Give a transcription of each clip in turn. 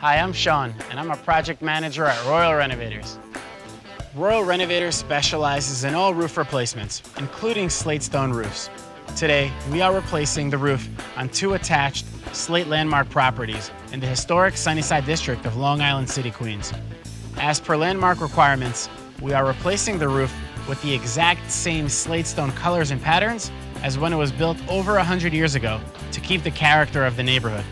Hi, I'm Sean, and I'm a project manager at Royal Renovators. Royal Renovators specializes in all roof replacements, including slate stone roofs. Today, we are replacing the roof on two attached slate landmark properties in the historic Sunnyside District of Long Island City, Queens. As per landmark requirements, we are replacing the roof with the exact same slate stone colors and patterns as when it was built over 100 years ago to keep the character of the neighborhood.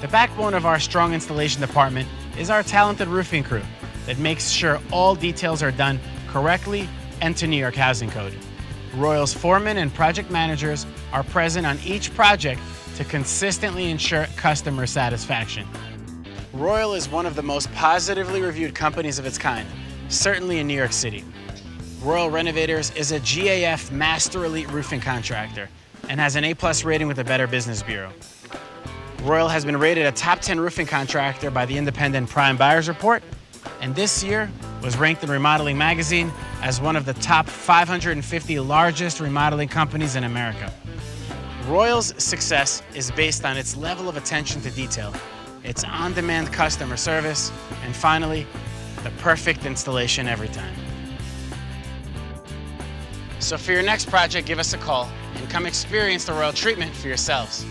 The backbone of our strong installation department is our talented roofing crew that makes sure all details are done correctly and to New York Housing Code. Royal's foremen and project managers are present on each project to consistently ensure customer satisfaction. Royal is one of the most positively reviewed companies of its kind, certainly in New York City. Royal Renovators is a GAF Master Elite roofing contractor and has an A+ rating with the Better Business Bureau. Royal has been rated a top 10 roofing contractor by the Independent Prime Buyers Report, and this year was ranked in Remodeling Magazine as one of the top 550 largest remodeling companies in America. Royal's success is based on its level of attention to detail, its on-demand customer service, and finally, the perfect installation every time. So for your next project, give us a call and come experience the Royal treatment for yourselves.